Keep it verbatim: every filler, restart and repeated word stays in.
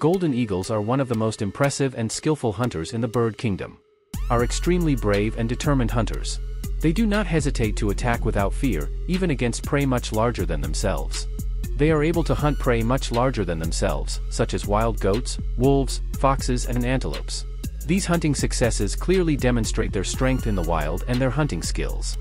Golden eagles are one of the most impressive and skillful hunters in the bird kingdom. Are extremely brave and determined hunters. They do not hesitate to attack without fear, even against prey much larger than themselves. They are able to hunt prey much larger than themselves, such as wild goats, wolves, foxes and antelopes. These hunting successes clearly demonstrate their strength in the wild and their hunting skills.